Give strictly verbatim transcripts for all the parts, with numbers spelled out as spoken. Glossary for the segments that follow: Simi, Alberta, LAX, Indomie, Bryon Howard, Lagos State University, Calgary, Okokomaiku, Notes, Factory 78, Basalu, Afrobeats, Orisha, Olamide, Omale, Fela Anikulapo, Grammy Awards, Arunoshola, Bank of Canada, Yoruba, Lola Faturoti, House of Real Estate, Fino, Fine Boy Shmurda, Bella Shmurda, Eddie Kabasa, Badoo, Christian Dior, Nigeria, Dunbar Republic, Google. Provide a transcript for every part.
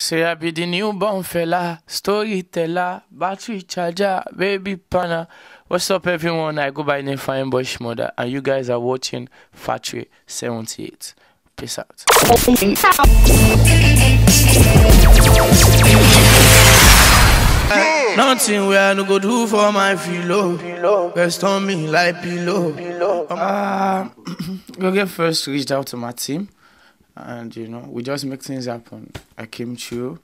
Say I be the newborn fella, storyteller, battery charger, baby panna. What's up everyone, I go by name Fine Boy Shmurda and you guys are watching Factory seventy-eight. Peace out. Hey. Nothing where I no go do for my pillow, pillow. Rest on me like pillow, pillow. Um, go get first reached out to my team. And you know, we just make things happen. I came through,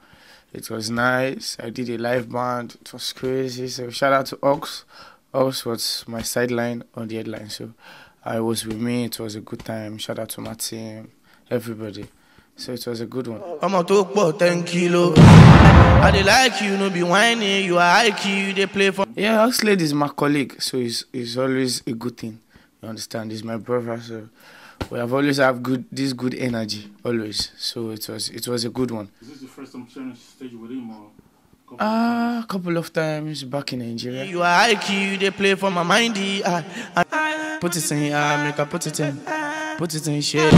it was nice. I did a live band, it was crazy. So shout out to Ox. Ox was my sideline on the headline. So I was with me, it was a good time. Shout out to my team, everybody. So it was a good one. I'm a talk about ten kilo. I they like you, no be whining, you are I Q, you they play for. Yeah, Oxlade is my colleague, so it's it's always a good thing. You understand? He's my brother, so we have always have good this good energy always, so it was it was a good one. Is this the first time sharing stage with him or a couple ah of couple of times back in Nigeria? You are I Q, they play for my mindy. I, I put it in, I make I put it in, put it in shit.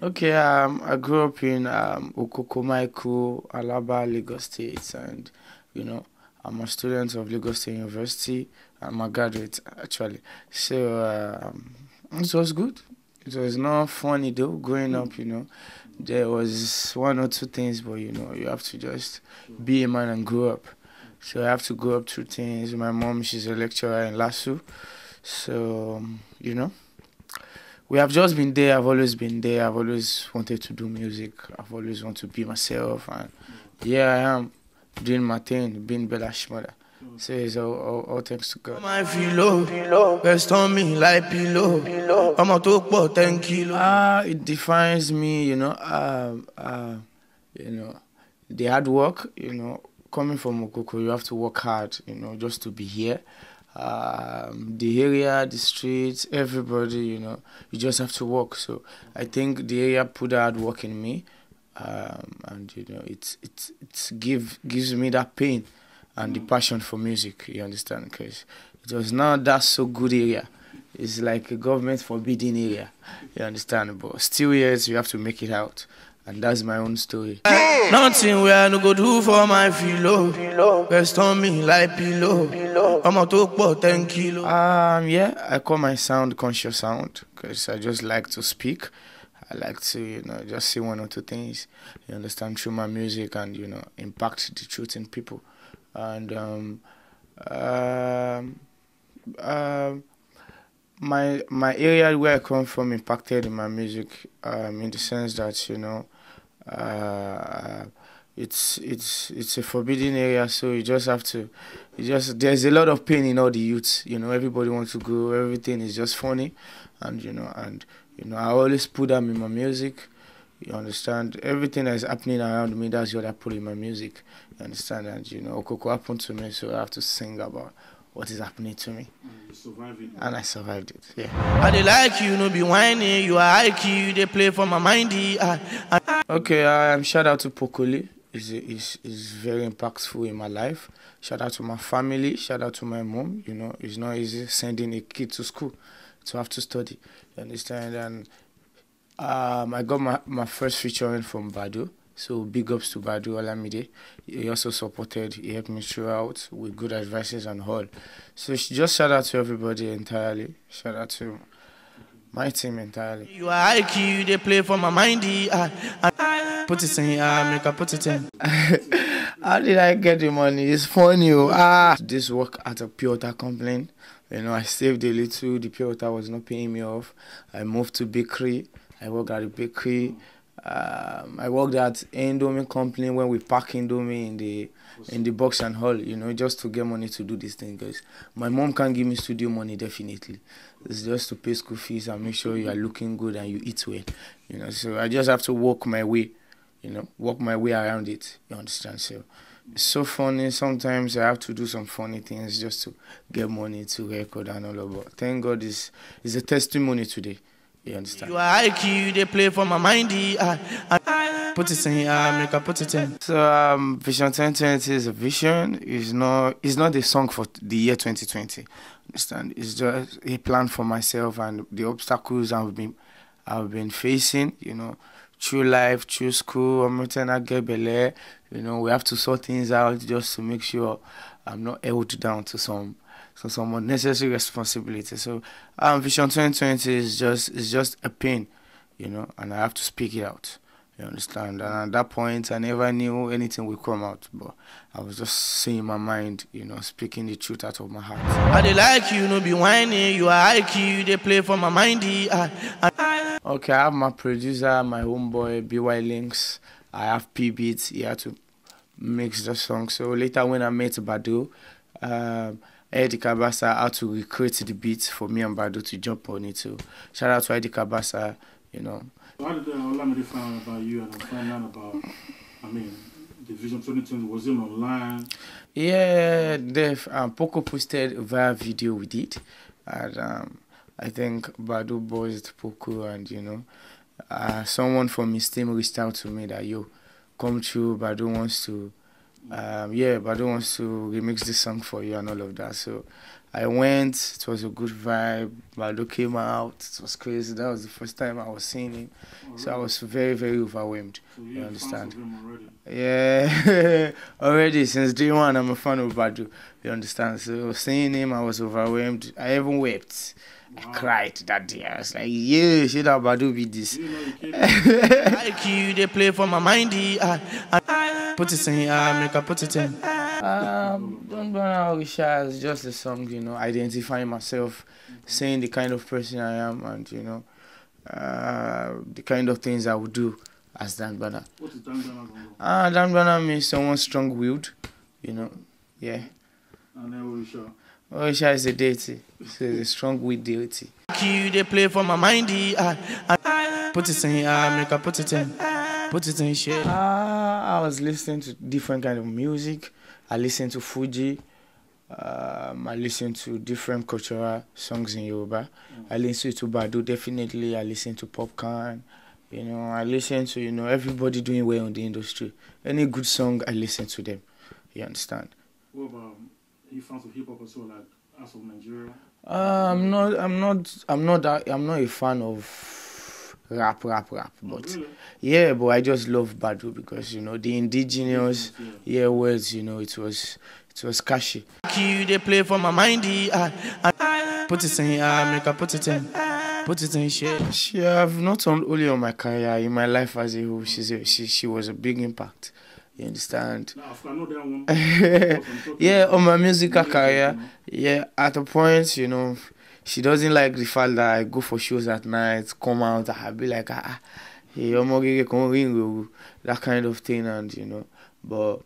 Okay, um, I grew up in um Okokomaiku, Alaba, Lagos State, and you know I'm a student of Lagos State University. I'm a graduate actually, so um, it was good. It was not funny though, growing up, you know. There was one or two things, but you know, you have to just be a man and grow up. So I have to grow up through things. My mom, she's a lecturer in Lasso. So, you know, we have just been there. I've always been there. I've always wanted to do music. I've always wanted to be myself. And yeah, I am doing my thing, being Bella Shmurda. Says all, all, all thanks to God. My pillow, rest on me like pillow. I'm a talk about ten kilo. Ah, it defines me, you know. Uh, uh, you know, the hard work, you know. Coming from Okoko, you have to work hard, you know, just to be here. Um, the area, the streets, everybody, you know, you just have to work. So I think the area put hard work in me, um, and you know, it's it's it's give gives me that pain. And the passion for music, you understand, because it was not that so good area. It's like a government forbidding area, you understand, but still yes, you have to make it out. And that's my own story. Hey. Nothing where I no go do for my pillow, rest on me like pillow, pillow. I'm a talk about ten kilo. Um, yeah, I call my sound conscious sound, because I just like to speak. I like to, you know, just say one or two things, you understand, through my music and, you know, impact the truth in people. And um, uh, uh, my my area where I come from impacted in my music, um, in the sense that you know, uh, it's it's it's a forbidden area, so you just have to, you just there's a lot of pain in all the youths. You know, everybody wants to go, everything is just funny, and you know, and you know, I always put them in my music. You understand? Everything that's happening around me, that's what I put in my music. You understand? And, you know, Okoko happened to me, so I have to sing about what is happening to me. And you survived it. And I survived it, yeah. I they like you, no be whining, you are I Q, they play for my mindy. I, I... Okay, um, shout out to Pokoli. It's, it's, it's very impactful in my life. Shout out to my family, shout out to my mom. You know, it's not easy sending a kid to school to have to study. You understand? And... Um, I got my, my first featuring from Badoo, so big ups to Badoo, Olamide. He also supported, he helped me throughout with good advices and all. So just shout out to everybody entirely, shout out to my team entirely. You are I Q, they play for my mindy. I, I put it in, I make I put it in. How did I get the money? It's funny. Ah, this work at a pure water complaint. You know, I saved a little, the pure water was not paying me off. I moved to bakery. I worked at a bakery. Um, I worked at Indomie company when we pack Indomie in the in the box and haul, you know, just to get money to do this thing, guys. My mom can't give me studio money, definitely. It's just to pay school fees and make sure you are looking good and you eat well, you know. So I just have to walk my way, you know, walk my way around it. You understand? So it's so funny. Sometimes I have to do some funny things just to get money to record and all of that. Thank God, it's, it's a testimony today. You understand? You are I Q, they play for my mindy. I, I put it in, I make I put it in. So um, Vision twenty twenty is a vision. It's not, it's not a song for the year twenty twenty. Understand? It's just a plan for myself and the obstacles I've been, I've been facing. You know, through life, through school, I'm not trying to get belay. You know, we have to sort things out just to make sure I'm not held down to some so some unnecessary responsibility. So um, Vision twenty twenty is just is just a pain, you know, and I have to speak it out. You understand? And at that point, I never knew anything would come out, but I was just seeing my mind, you know, speaking the truth out of my heart. I they like you, no be whiny, you are I Q, they play for my mindy. Okay, I have my producer, my homeboy, B Y Links. I have P Beats, he had to mix the song. So later when I met Badoo, um, Eddie Kabasa had to recreate the beats for me and Badoo to jump on it too. Shout out to Eddie Kabasa, you know. So how did uh, Olamide find out about you and find out about, I mean, the Vision twenty twenty, was it online? Yeah, Dave, um, Poco posted via video with it. And um, I think Badoo buzzed Poco and, you know, uh, someone from his team reached out to me that, yo, come through, Badoo wants to, um, yeah, Badoo wants to remix this song for you and all of that. So I went, it was a good vibe, Badoo came out, it was crazy, that was the first time I was seeing him, already? So I was very, very overwhelmed, so you understand? Already? Yeah, already, since day one, I'm a fan of Badoo, you understand? So seeing him, I was overwhelmed, I even wept, wow. I cried that day, I was like, yeah, should have Badoo be this? You know, you like you, they play for my mindy, I, I put it in, I make I put it in. Um, Dunbar Republic is just a song, you know, identifying myself, saying the kind of person I am and, you know, uh, the kind of things I would do as Dunbar. What is Dunbar? Ah, Dunbar means someone strong-willed, you know, yeah. And Orisha? Orisha is a deity, so it's a strong-willed deity. They play for my mindy, put it in, I make I put it in, put it in shit. Ah, I was listening to different kind of music. I listen to Fuji, um, I listen to different cultural songs in Yoruba. Mm. I listen to Badoo, definitely. I listen to Popcorn. You know, I listen to, you know, everybody doing well in the industry. Any good song, I listen to them. You understand? What about, you fans of hip-hop or so, like, as of Nigeria? Uh, I'm not, I'm not, I'm not that, I'm not a fan of rap, rap, rap, but... Really? Yeah, but I just love Badoo because, you know, the indigenous yeah words, you know, it was it was catchy. They play for my mindy, put it in, I make I put it in, put it in shit. She have not only on my career, in my life as a whole, she's a, she she was a big impact. You understand? Yeah, on my musical career, yeah, at a point, you know, she doesn't like the fact that I go for shows at night, come out, I'll be like, ah. That kind of thing, and you know, but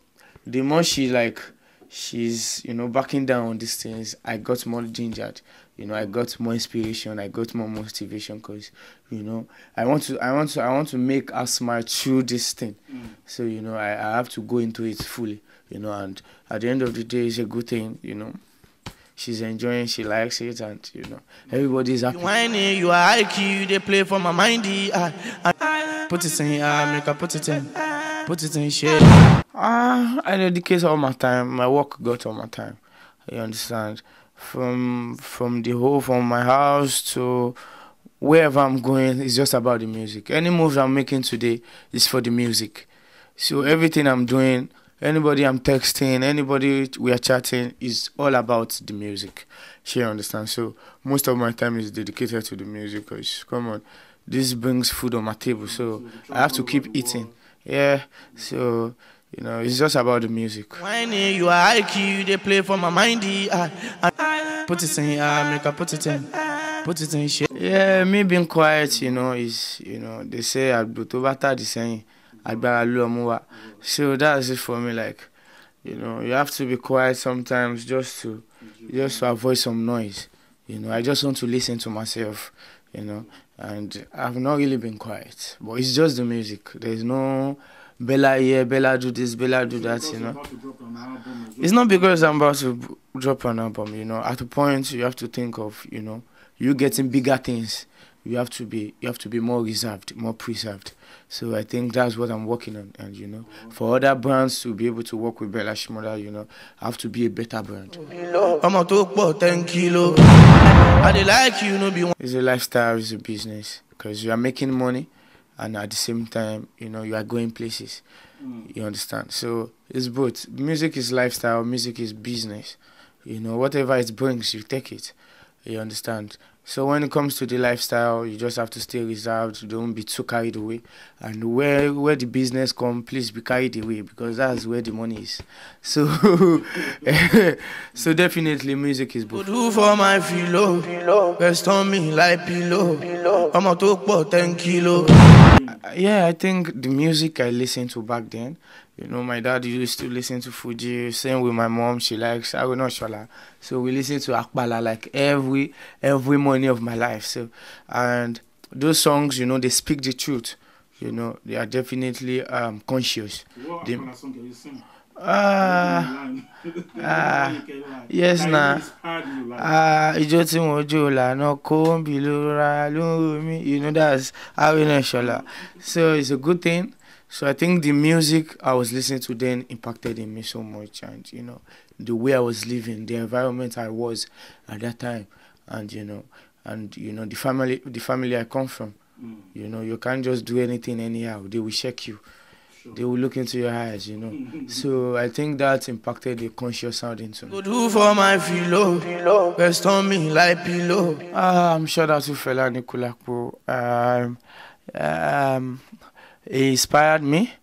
the more she like, she's you know backing down on these things, I got more gingered, you know, I got more inspiration, I got more motivation, because you know, I want to, I want to, I want to make her smile through this thing, mm. So you know, I, I have to go into it fully, you know, and at the end of the day, it's a good thing, you know. She's enjoying, she likes it, and you know, everybody's happy. Whiny, you are I Q, they play for my mindy. I, I put it in, I make I put it in, put it in shit. Ah, I dedicate all my time, my work got all my time. You understand? From from the whole, from my house to wherever I'm going, it's just about the music. Any moves I'm making today is for the music. So everything I'm doing, anybody I'm texting, anybody we are chatting, is all about the music. She understands. So most of my time is dedicated to the music. Cause come on, this brings food on my table, so I have to keep eating. Yeah. So you know, it's just about the music. Whiny, you are I Q, they play for my mindy. I, I put it in, I make I put it in, put it in shit. Yeah, me being quiet, you know, is you know they say I do to better the same. So that's it for me, like, you know, you have to be quiet sometimes just to just to avoid some noise. You know, I just want to listen to myself, you know, and I've not really been quiet. But it's just the music. There's no Bella here, Bella do this, Bella do that, you know. It's not because I'm about to drop an album, you know. At a point you have to think of, you know, you getting bigger things. You have to be you have to be more reserved, more preserved. So I think that's what I'm working on, and you know, for other brands to be able to work with Bella Shmurda, you know, I have to be a better brand. I'm a talk about ten kilo. I like you, no be. It's a lifestyle, it's a business, because you are making money and at the same time, you know, you are going places. Mm. You understand? So it's both. Music is lifestyle, music is business. You know, whatever it brings, you take it. You understand? So when it comes to the lifestyle, you just have to stay reserved. Don't be too carried away. And where where the business comes, please be carried away, because that's where the money is. So so definitely music is both. Do for my pillow, rest on me like pillow. I'm a talk about ten kilo. Yeah, I think the music I listened to back then, you know, my dad used to listen to Fuji, same with my mom, she likes Arunoshola. So we listen to Akpala like every every morning of my life. So, and those songs, you know, they speak the truth. You know, they are definitely um, conscious. What they, song can you sing? Ah, uh, uh, yes, nah. Ah, Ijotin Ojola, no kombi lora lumi. You know, that's Arunoshola. So it's a good thing. So I think the music I was listening to then impacted in me so much, and you know, the way I was living, the environment I was at that time, and you know, and you know, the family, the family I come from, mm. you know, you can't just do anything anyhow. They will check you, sure. They will look into your eyes, you know. So I think that impacted the conscious sound into me. Do for my pillow, rest on me like pillow. Ah, I'm sure that's Fela Anikulapo. Um, um. He inspired me.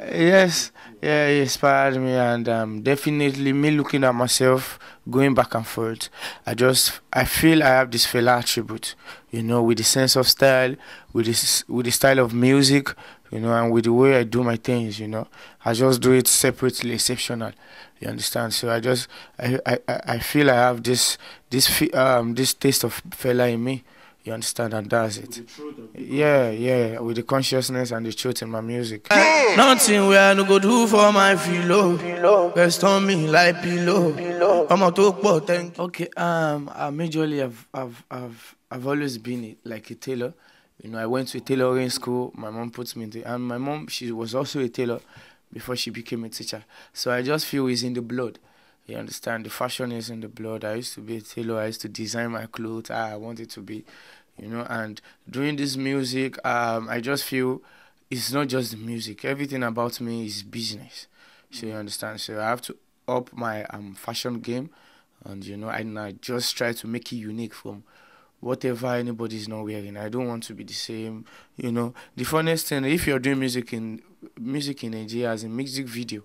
Yes, yeah, he inspired me, and um, definitely me looking at myself, going back and forth. I just, I feel I have this Fela attribute, you know, with the sense of style, with this, with the style of music, you know, and with the way I do my things, you know. I just do it separately, exceptional. You understand? So I just, I, I, I feel I have this, this, um, this taste of Fela in me. You understand, and that's it. Yeah, yeah, with the consciousness and the truth in my music. Nothing where no go do for my pillow. Rest on me like pillow. I'm a talk about thank you. Okay, um, I majorly have, have, have, I've always been like a tailor. You know, I went to a tailoring school. My mom puts me in the, and my mom, she was also a tailor before she became a teacher. So I just feel it's in the blood. You understand, the fashion is in the blood. I used to be a tailor. I used to design my clothes. I wanted to be, you know. And doing this music, um, I just feel it's not just the music. Everything about me is business. So you understand. So I have to up my um fashion game, and you know, and I just try to make it unique from whatever anybody's not wearing. I don't want to be the same. You know, the funniest thing, if you're doing music in music in Nigeria as a music video.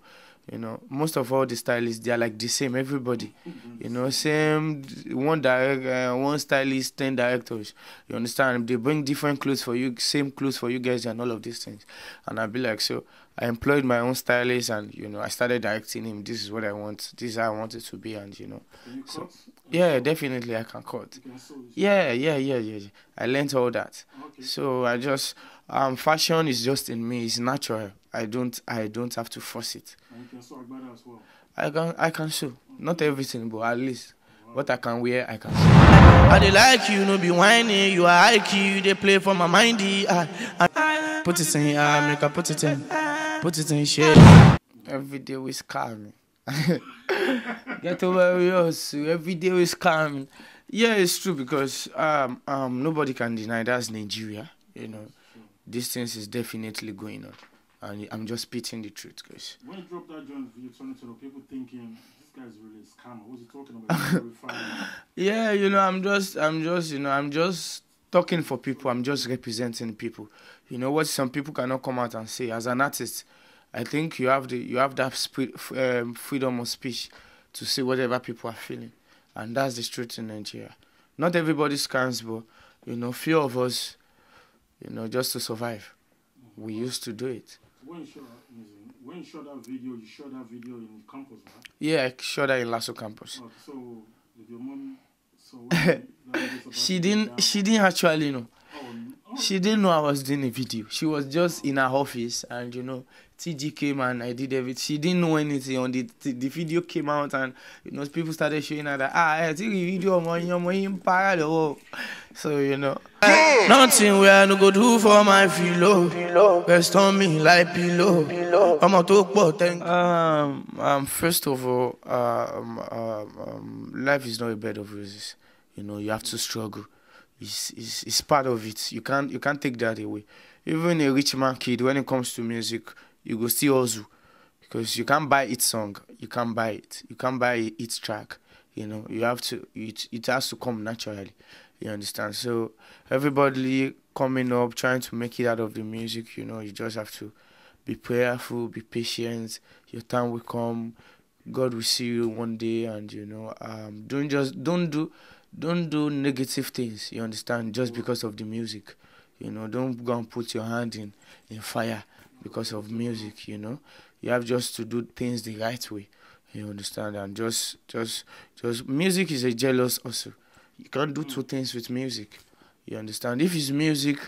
You know, most of all the stylists, they are like the same, everybody. Mm-hmm. You know, same, one direct, uh, one stylist, ten directors. You understand? They bring different clothes for you, same clothes for you guys and all of these things. And I'd be like, so I employed my own stylist and, you know, I started directing him. This is what I want. This is how I want it to be. And, you know. Can you so, cut? Yeah, you definitely I can cut. Yeah, yeah, yeah, yeah. I learned all that. Okay. So I just, um, fashion is just in me. It's natural. I don't I don't have to force it. And you can sew Agbada as well. I can I can sew. Not everything, but at least wow. What I can wear I can sew. I they like you, no be whiny, you are like you, they play for my mindy. I, I put it in I make I put it in. Put it in shade. Every day we scarring. Get over yours. Every day we scarring. Yeah, it's true because um um nobody can deny that's Nigeria. You know. This thing is definitely going on. And I'm just spitting the truth, guys. When you drop that joint, you turn it to the people thinking this guy's really a scammer. What's he talking about? Yeah, you know, I'm just, I'm just, you know, I'm just talking for people. I'm just representing people. You know what? Some people cannot come out and say. As an artist, I think you have the, you have that spirit, um, freedom of speech to say whatever people are feeling, and that's the truth in Nigeria. Not everybody scams, but you know, few of us, you know, just to survive, we used to do it. When you shot when you shot that video, you shot that video in campus, right? Yeah, I shot that in Lasso campus. Oh, so did your mom? So she didn't. She didn't actually know. Oh, oh. She didn't know I was doing a video. She was just in her office, and you know, T G came and I did everything. She didn't know anything. On the the video came out, and you know, people started showing her that ah, I think the video my in parallel. So you know. Nothing where I no go do for my pillow. Rest on me like pillow. I'm a talk about thank you. Um, um, first of all, um, um, um, life is not a bed of roses. You know, you have to struggle. is is is part of it. You can't you can't take that away. Even a rich man kid, when it comes to music, you go see Ozu, because you can't buy its song, you can't buy it, you can't buy its track. You know, you have to. It it has to come naturally. You understand? So everybody coming up, trying to make it out of the music, you know, you just have to be prayerful, be patient. Your time will come. God will see you one day, and you know, um, don't just don't do, don't do negative things. You understand? Just because of the music, you know, don't go and put your hand in in fire because of music. You know, you have just to do things the right way. You understand? And just just just music is a jealous also. You can't do two things with music. You understand? If it's music,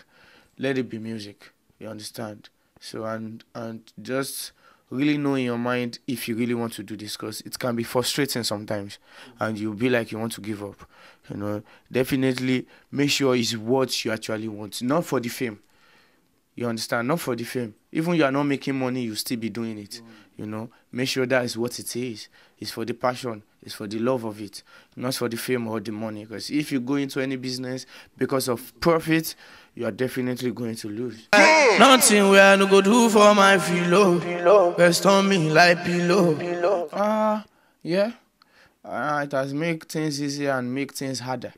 let it be music. You understand? So and and just really know in your mind if you really want to do this, because it can be frustrating sometimes, and you'll be like you want to give up. You know, definitely make sure it's what you actually want, not for the fame. You understand? Not for the fame. Even you are not making money, you still be doing it. You know, make sure that is what it is. It's for the passion. It's for the love of it, not for the fame or the money. Because if you go into any business because of profit, you are definitely going to lose. Yeah. Nothing we are no go do for my pillow. Rest on me like pillow. Ah, uh, yeah. Uh, it has made things easier and make things harder.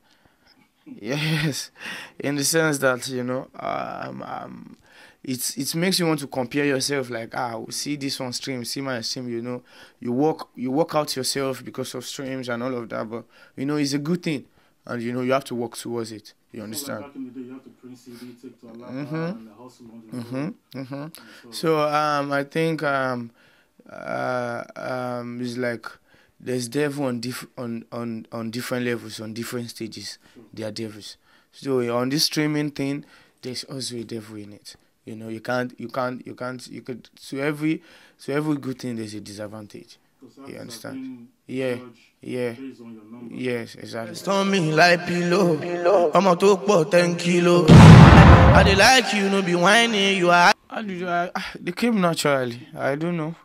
Yes, in the sense that, you know, um, um, it's it makes you want to compare yourself. Like, ah, see this on stream, see my stream. You know, you work you work out yourself because of streams and all of that. But you know, it's a good thing, and you know, you have to work towards it. You understand? Like back in the day, you have to print C D, take to a lab, mm-hmm. and hustle on the road. Mm-hmm. Mm-hmm. So, um, I think um, uh, um, it's like, there's devil on, diff on, on, on different levels, on different stages. There are devils. So on this streaming thing, there's also a devil in it. You know, you can't, you can't, you can't, you could, so every, so every good thing, there's a disadvantage. You understand? Yeah, yeah, yes, exactly. Storm me like pillow. I'm a talk about ten kilo. I did like you, no be whining, you are. They came naturally. I don't know.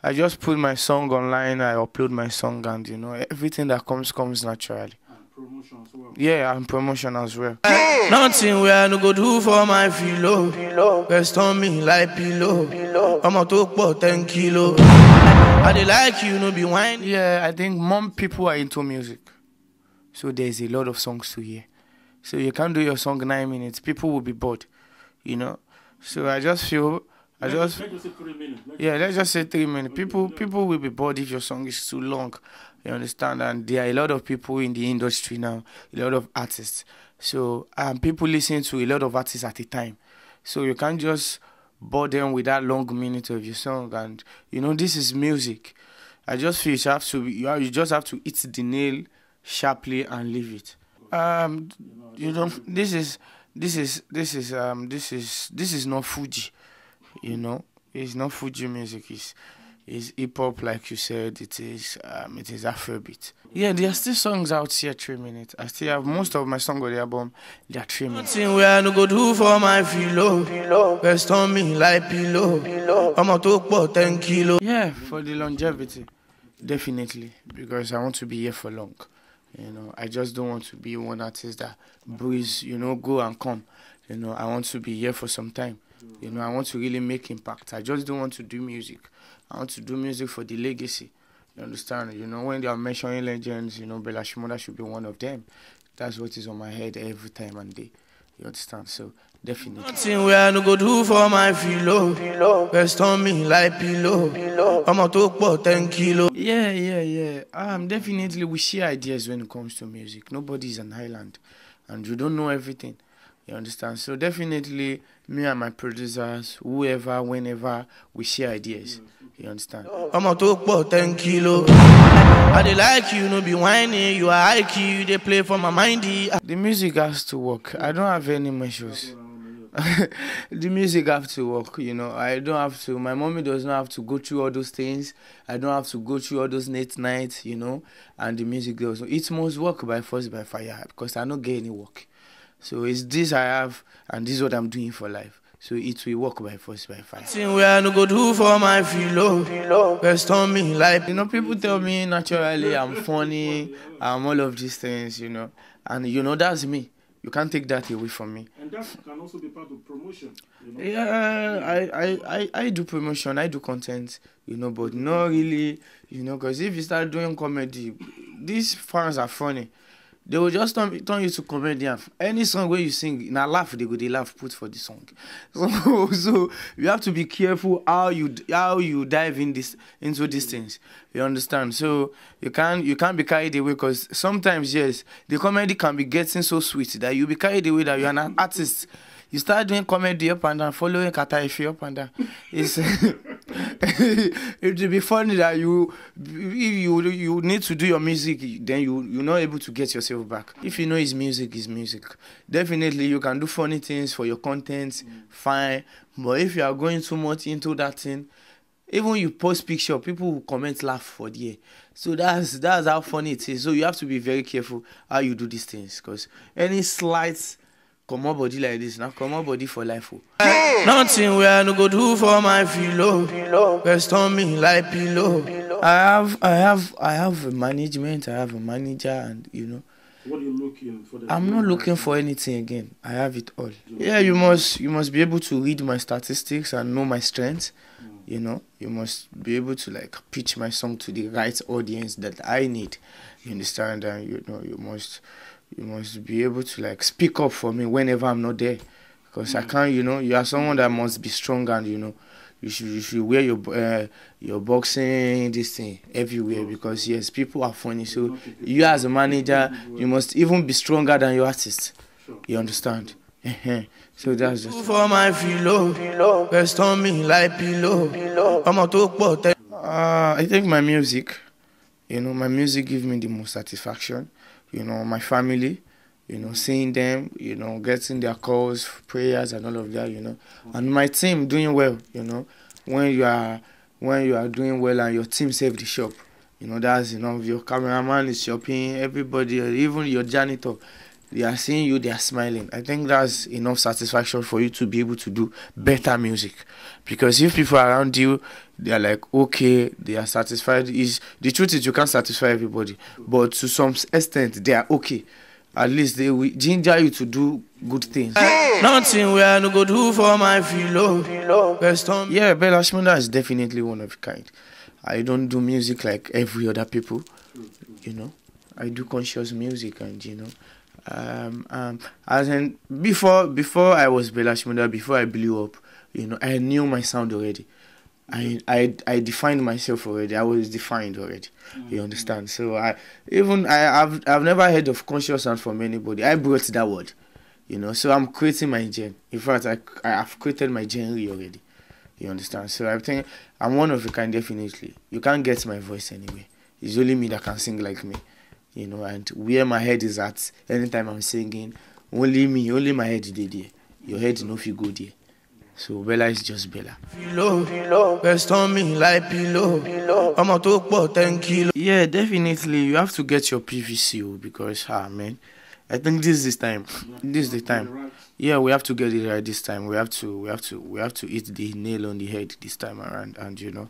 I just put my song online, I upload my song, and you know, everything that comes, comes naturally. And promotion as well. Yeah, and promotion as well. Yeah. Nothing we are no go do for my pillow. Rest on me like pillow. I'm a talk about ten kilo. I they like you, no be whining. Yeah, I think more people are into music. So there's a lot of songs to hear. So you can't do your song nine minutes, people will be bored, you know. So I just feel... I just, let's just say three minutes. Let's yeah, let's just say three minutes. People, people will be bored if your song is too long. You understand? And there are a lot of people in the industry now, a lot of artists. So um, people listen to a lot of artists at a time. So you can't just bore them with that long minute of your song. And you know, this is music. I just feel you have to, you, have, you just have to hit the nail sharply and leave it. Um, you know, this is, this is, this is, um, this is, this is not Fuji. You know, it's not Fuji music. It's, it's hip hop, like you said. It is, um, it is Afrobeat. Yeah, there are still songs out here three minutes. I still have most of my song on the album. They are three minutes. Nothing we are no go do for my pillow. Rest on me like pillow. I'm a talk about ten kilo. Yeah, for the longevity, definitely, because I want to be here for long. You know, I just don't want to be one artist that breathes. You know, go and come. You know, I want to be here for some time. You know, I want to really make impact. I just don't want to do music. I want to do music for the legacy. You understand? You know, when they are mentioning legends, you know, Bella Shmurda should be one of them. That's what is on my head every time and day. You understand? So, definitely. Nothing we are no go do for my pillow. Rest on me like pillow. I'm a talk about ten kilo. Yeah, yeah, yeah. Um, definitely, we share ideas when it comes to music. Nobody is an island, and you don't know everything. You understand? So definitely, me and my producers, whoever, whenever, we share ideas. You understand? I'm a talk about ten kilo. I they like you, no be whining. You are I Q, you they play for my mindy. The music has to work. I don't have any measures. The music has to work. You know, I don't have to. My mommy does not have to go through all those things. I don't have to go through all those late nights. You know, and the music goes. It must work by force, by fire, because I don't get any work. So it's this I have, and this is what I'm doing for life. So it will work by force, by fire. Nothing we are no go do for my pillow. Rest on me like... You know, people tell me naturally I'm funny, I'm all of these things, you know. And, you know, that's me. You can't take that away from me. And that can also be part of promotion. You know? Yeah, I, I, I, I do promotion, I do content, you know, but not really, you know, because if you start doing comedy, these fans are funny. They will just turn, turn you to comedian. Any song where you sing, in a laugh, they go, they laugh, put for the song. So, so you have to be careful how you how you dive in this into these things. You understand? So you can't you can't be carried away, because sometimes, yes, the comedy can be getting so sweet that you be carried away that you're an artist. You start doing comedy up and down, following Kataifi up and down. It's it will be funny that you, if you you need to do your music, then you you're not able to get yourself back. If you know his music, his music, definitely you can do funny things for your content, mm. fine. But if you are going too much into that thing, even you post picture, people will comment, laugh for the year. So that's that's how funny it is. So you have to be very careful how you do these things, because any slight come on body like this, now come on body for life. Yeah. Nothing where I no go do for my pillow. Rest on me like pillow. pillow. I have, I have, I have a management. I have a manager, and you know. What are you looking for? The I'm not looking for anything again. I have it all. Yeah, you must, you must be able to read my statistics and know my strengths. Mm. You know, you must be able to like pitch my song to the right audience that I need. You understand? And you know, you must. You must be able to like speak up for me whenever I'm not there, because mm. I can't. You know, you are someone that must be strong, and you know, you should you should wear your uh, your boxing this thing everywhere, because yes, people are funny. So you as a manager, you must even be stronger than your artist. You understand? So that's just for my pillow, rest on me like pillow. I'm a talk about that. Uh, I think my music, you know, my music gives me the most satisfaction. You know, my family, you know, seeing them, you know, getting their calls, prayers, and all of that, you know, and my team doing well, you know, when you are when you are doing well and your team save the shop, you know, that's, you know, your cameraman is shopping, everybody, even your janitor, they are seeing you, they are smiling. I think that's enough satisfaction for you to be able to do better music, because if people around you, they are like, okay, they are satisfied. Is the truth is you can't satisfy everybody, but to some extent they are okay. At least they will ginger you to do good things. Yeah. Nothing where I no go do for my pillow. Yeah, Bella Shmurda is definitely one of a kind. I don't do music like every other people, you know. I do conscious music, and you know. Um, um, as in before, before I was Bella Shmurda, before I blew up, you know, I knew my sound already. I, I, I defined myself already. I was defined already. You understand? So I, even I, I've, I've never heard of conscious sound from anybody. I brought that word, you know. So I'm creating my genre. In fact, I, I have created my genre already. You understand? So I think I'm one of a kind, definitely. You can't get my voice anyway. It's only me that can sing like me. You know, and where my head is at, anytime I'm singing, only me, only my head is there. Your head no feel good there. So Bella is just Bella. Yeah, definitely. You have to get your P V C because, ah, man, I think this is the time. This is the time. Yeah, we have to get it right this time. We have to, we have to, we have to hit the nail on the head this time around. And you know,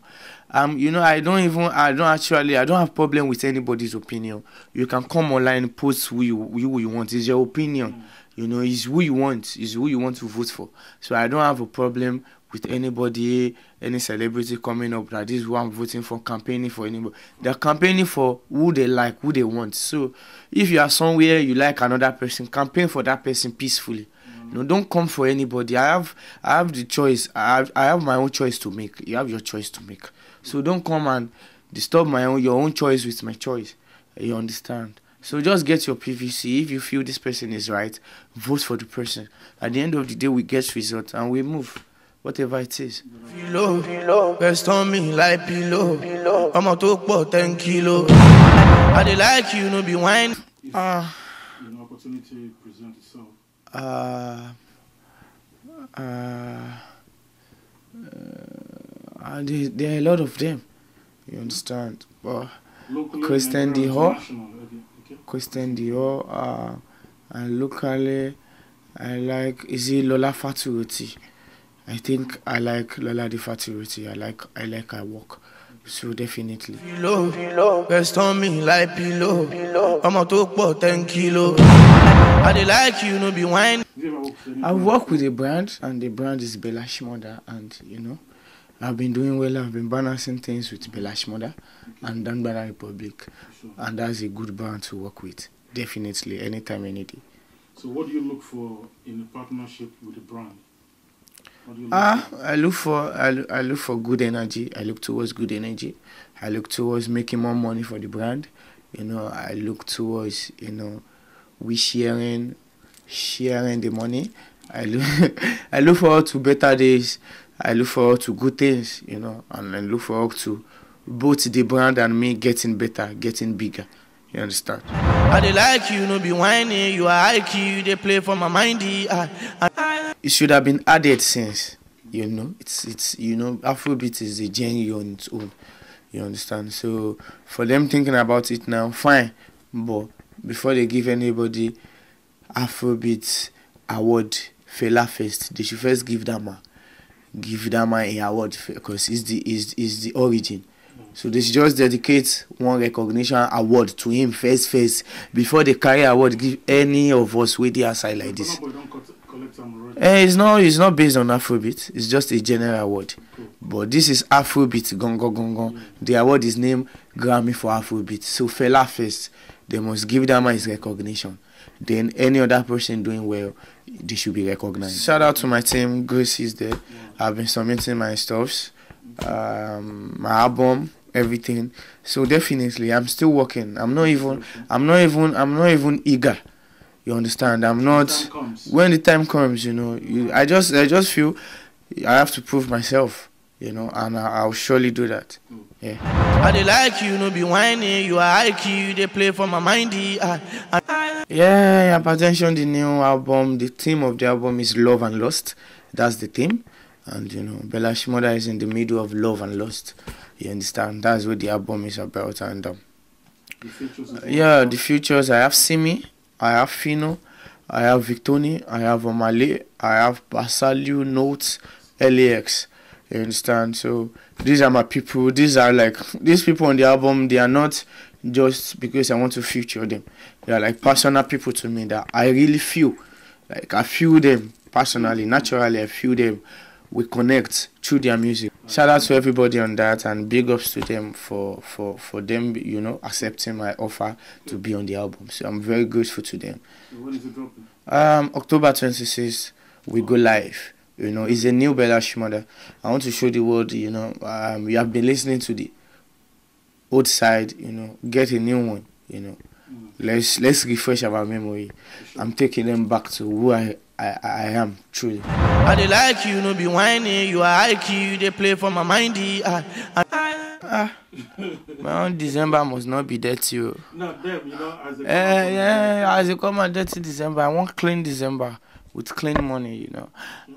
um, you know, I don't even, I don't actually, I don't have problem with anybody's opinion. You can come online, post who you, who you want. It's your opinion. You know, it's who you want. It's who you want to vote for. So I don't have a problem with anybody, any celebrity coming up that this is who I'm voting for, campaigning for anybody. They're campaigning for who they like, who they want. So if you are somewhere, you like another person, campaign for that person peacefully. No, don't come for anybody. I have, I have the choice. I have, I have my own choice to make. You have your choice to make. So don't come and disturb my own, your own choice with my choice. You understand? So just get your P V C. If you feel this person is right, vote for the person. At the end of the day, we get results and we move, whatever it is. Pillow, pillow, rest on me like pillow. Pillow. I'm a talk about ten kilo. I they like you, no be wine. Ah. Uh, An opportunity present itself. Uh, uh, uh, there, there are a lot of them, you understand. But Christian Dior, Christian Dior, uh, and locally, I like is it Lola Faturoti. I think I like Lola the Faturoti. I like I like her work. So definitely. Pillow, pillow, rest on me like pillow. Pillow. I'm a talk about ten kilo. I they like you, no be wine. I work with a brand, and the brand is Bella Shmurda, and you know, I've been doing well. I've been balancing things with Bella Shmurda and Dunbar Republic, and that's a good brand to work with. Definitely, anytime, any day. So, what do you look for in a partnership with a brand? Ah, uh, I look for I look, I look for good energy. I look towards good energy. I look towards making more money for the brand. You know, I look towards you know, we sharing, sharing the money. I look I look forward to better days. I look forward to good things. You know, and I look forward to both the brand and me getting better, getting bigger. You understand? I they like you, no be whiny. You are I Q. They play for my mindy. I, I... It should have been added since, you know. It's it's you know, Afrobeat is a genre on its own. You understand? So for them thinking about it now, fine. But before they give anybody Afrobeat award, Fela first, they should first give Dama, give Dama a award because it's the is is the origin. So they just dedicate one recognition award to him first, first before they carry award give any of us with the aside like this. Eh, it's not it's not based on Afrobeat. It's just a general award. Cool. But this is Afrobeat. Gong gong gong gong. Yeah. The award is named Grammy for Afrobeat. So Fela first, they must give them his recognition. Then any other person doing well, they should be recognized. Shout out to my team. Grace is there. Yeah. I've been submitting my stuffs, um, my album, everything. So definitely I'm still working. I'm not even I'm not even I'm not even eager. You understand? I'm not when the time comes, you know, you, I just I just feel I have to prove myself, you know, and I, I'll surely do that. Yeah. I they like you, no be whiny, you are I Q, they play for my mindy. I, I... Yeah, I've attention the new album. The theme of the album is love and lust. That's the theme. And you know, Bella Shmurda is in the middle of love and lust. You understand? That's what the album is about. And um, the features uh, yeah, the features I have Simi, I have Fino, I have Victoni, I have Omale, I have Basalu, Notes, L A X. You understand? So these are my people. These are like these people on the album. They are not just because I want to feature them. They are like personal people to me that I really feel. Like I feel them personally, naturally. I feel them. We connect through their music. Shout out to everybody on that and big ups to them for, for, for them, you know, accepting my offer to be on the album. So I'm very grateful to them. When is it dropping? Um, October twenty-sixth, we go live. You know, it's a new Bella Shmurda. I want to show the world, you know, um, you have been listening to the old side, you know, get a new one, you know. Let's, let's refresh our memory. I'm taking them back to who I I, I am truly. I they like you, no be whiny. You are I Q. They play for my mindy. I, I, ah, my own December must not be dirty. Not them, you know. As a eh, yeah, as you call my dirty December, I want clean December with clean money, you know.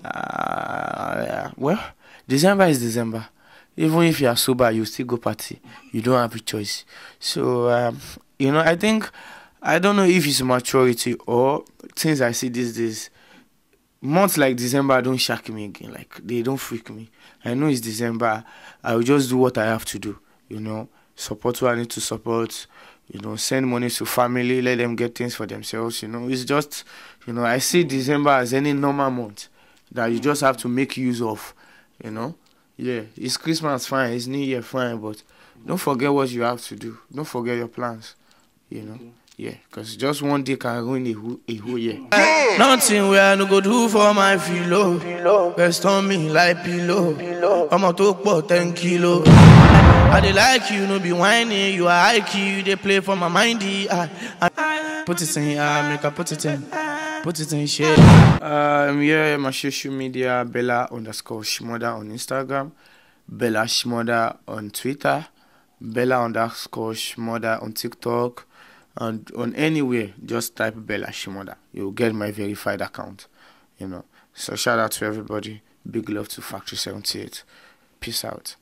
Uh, well, December is December. Even if you are sober, you still go party. You don't have a choice. So, um, you know, I think I don't know if it's maturity or things I see these days. Months like December don't shock me again. Like, they don't freak me. I know it's December. I will just do what I have to do, you know. Support who I need to support, you know. Send money to family, let them get things for themselves, you know. It's just, you know, I see December as any normal month that you just have to make use of, you know. Yeah, it's Christmas, fine. It's New Year, fine. But don't forget what you have to do. Don't forget your plans, you know. Yeah, because just one day can ruin a whole, a whole year. Nothing where I no go do for my pillow. Rest on me like pillow. I'm a talk about ten kilo. I they like you, no be whiny. You are I Q, they play for my mindy. I, I put it in here, make I put it in. Put it in shit. Um, yeah, my social media, Bella underscore Shmurda on Instagram. Bella Shmurda on Twitter. Bella underscore Shmurda on TikTok. And on anywhere, just type Bella Shmurda. You'll get my verified account, you know. So shout out to everybody. Big love to Factory seventy-eight. Peace out.